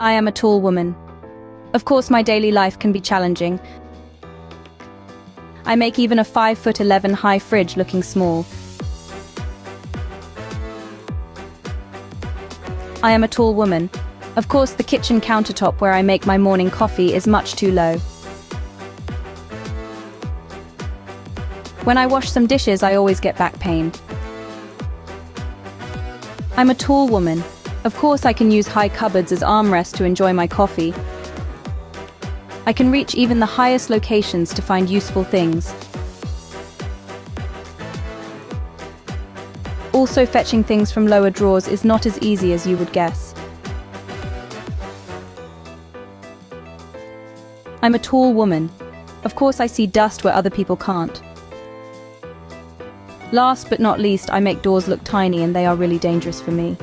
I am a tall woman. Of course, my daily life can be challenging. I make even a 5'11" high fridge looking small. I am a tall woman. Of course, the kitchen countertop where I make my morning coffee is much too low. When I wash some dishes, I always get back pain. I'm a tall woman. Of course, I can use high cupboards as armrests to enjoy my coffee. I can reach even the highest locations to find useful things. Also, fetching things from lower drawers is not as easy as you would guess. I'm a tall woman. Of course, I see dust where other people can't. Last but not least, I make doors look tiny, and they are really dangerous for me.